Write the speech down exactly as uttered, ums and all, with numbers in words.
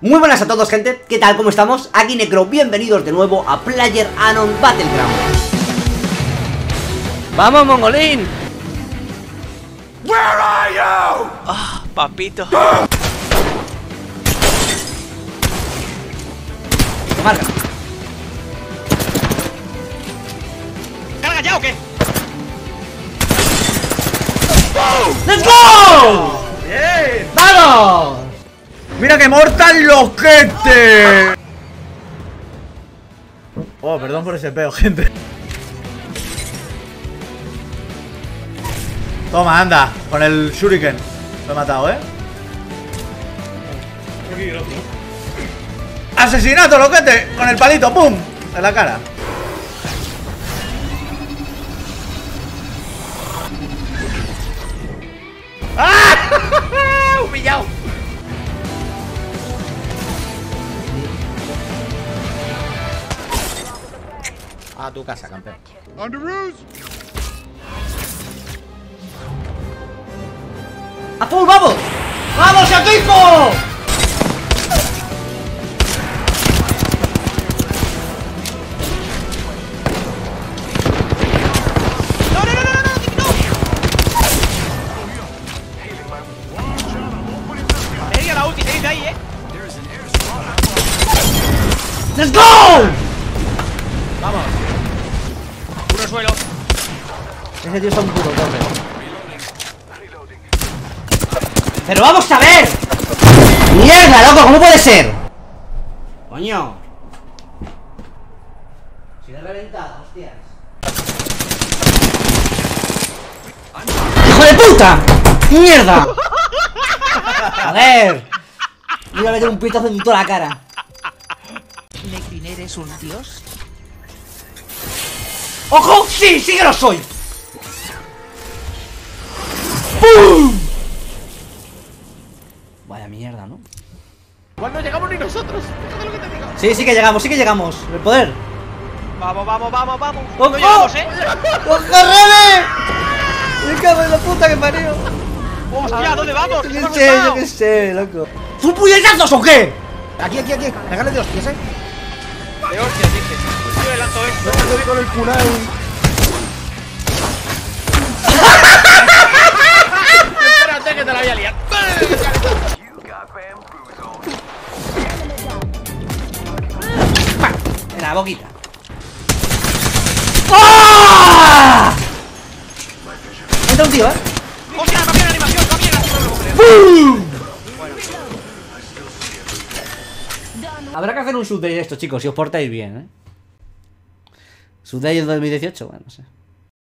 Muy buenas a todos, gente, ¿qué tal? ¿Cómo estamos? Aquí Necro, bienvenidos de nuevo a Player Anon Battleground. ¡Vamos, mongolín! Where are you? Oh, papito. Marca. ¿Carga ya o qué? ¡Let's go! ¡Bien! ¡Vamos! ¡Mira que mortal loquete! Oh, perdón por ese peo, gente. Toma, anda, con el shuriken. Lo he matado, ¿eh? ¡Asesinato, loquete! Con el palito, ¡pum! En la cara. ¡Ah! ¡Humillado! A tu casa, campeón. ¡A full, vamos! ¡Vamos, equipo! ¡No, no, no, no, no! ¡No! Sería la ulti, sería de ahí, eh. ¡Let's go! ¡Vamos! Suelo. Ese tío está un puro torre. Pero vamos a ver. Mierda, loco, ¿cómo puede ser? Coño. Si le he reventado, hostias. ¡Hijo de puta! ¡Mierda! A ver. Me voy a meter un pitazo en toda la cara. ¿Necrin eres un dios? ¡Ojo! ¡Sí! ¡Sí que lo soy! ¡Pum! Vaya mierda, ¿no? Igual no llegamos ni nosotros. Fíjate lo que te digo. Sí, sí que llegamos, sí que llegamos. El poder. Vamos, vamos, vamos, vamos. ¡Ojo! No llegamos, ¿eh? ¡Ojo, Rebe! ¡Me cago en la puta que parió! ¡Hostia! ¿Dónde vamos? Yo qué sé, yo qué sé, loco. ¿Son puñetazos o qué? Aquí, aquí, aquí. Regalo de hostias, ¿eh? De hostias, dije. Yo le lanzo esto. Me voy con el kunai. Espérate que te la voy a liar. En la boquita. ¡Oh! Entra un tío, ¿eh? ¡Hostia! ¡No tiene animación! ¡No tiene animación! Habrá que hacer un sub de esto, chicos, si os portáis bien, ¿eh? Su de dos mil dieciocho, bueno, no sé.